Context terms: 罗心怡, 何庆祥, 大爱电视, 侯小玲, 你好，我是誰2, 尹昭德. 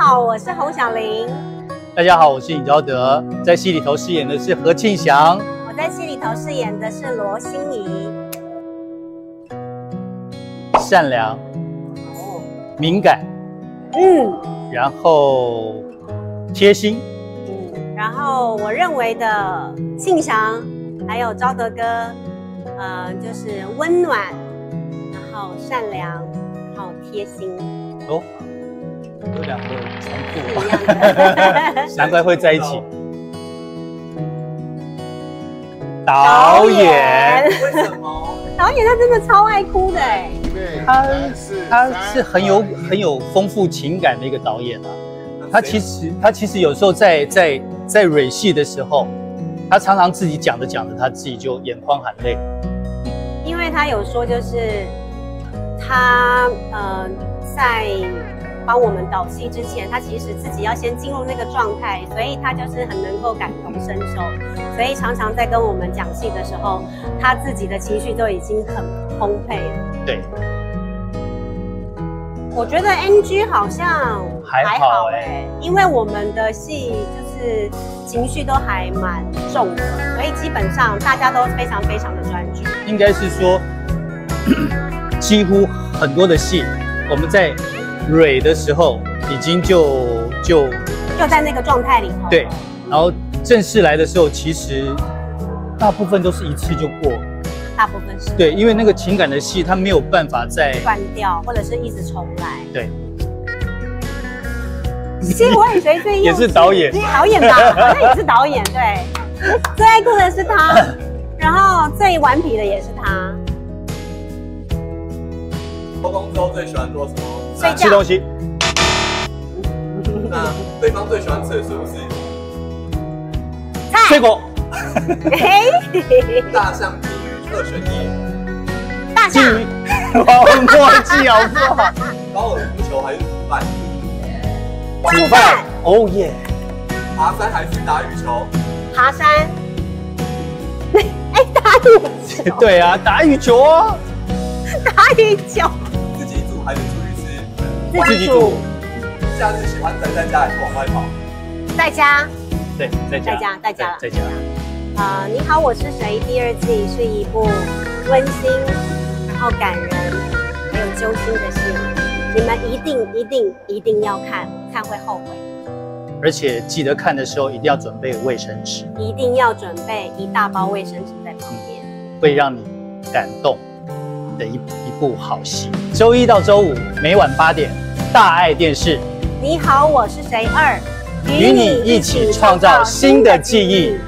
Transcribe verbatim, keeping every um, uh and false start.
好，我是侯小玲。大家好，我是尹昭德，在戏里头饰演的是何庆祥。我在戏里头饰演的是罗心怡。善良，哦，敏感，嗯，然后贴心，嗯，然后我认为的庆祥还有昭德哥，呃，就是温暖，然后善良，然后贴心。哦。 有两个重复，难怪会在一起。导演，为什么？导演他真的超爱哭的哎。他他是很有很有丰富情感的一个导演啊。他其实他其实有时候在在在蕊戏的时候，他常常自己讲着讲着，他自己就眼眶含泪。因为他有说就是他呃在。 帮我们导戏之前，他其实自己要先进入那个状态，所以他就是很能够感同身受。所以常常在跟我们讲戏的时候，他自己的情绪都已经很丰沛了。对，我觉得 N G 好像还好哎、欸，因为我们的戏就是情绪都还蛮重的，所以基本上大家都非常非常的专注。应该是说，几乎很多的戏我们在。 蕊的时候，已经就就就在那个状态里头。对，然后正式来的时候，其实大部分都是一次就过。大部分是。对，因为那个情感的戏，它没有办法再断掉，或者是一直重来。对。新闻谁最用？也是导演。导演吧，好像也是导演。对，最爱哭的是他，然后最顽皮的也是他。收工之后最喜欢做什么？ 吃东西。那对方最喜欢吃的是不是？菜。水果。大象、金鱼二选一。大象。金鱼。我默契好不好？高尔夫球还是煮饭？煮饭。哦耶。爬山还是打羽球？爬山。哎，打羽球。对啊，打羽球啊。打羽球。自己煮还是出去？ 自己煮，假日喜欢宅在家还是往外跑？在家，对，在家，在家，在家，在家。啊，你好，我是谁？第二季是一部温馨、然后感人、还有揪心的戏，你们一定、一定、一定要看，看会后悔。而且记得看的时候一定要准备卫生纸，一定要准备一大包卫生纸在旁边，会让你感动。 的一一部好戏，周一到周五每晚八点，大爱电视。你好，我是谁二，与你一起创造新的记忆。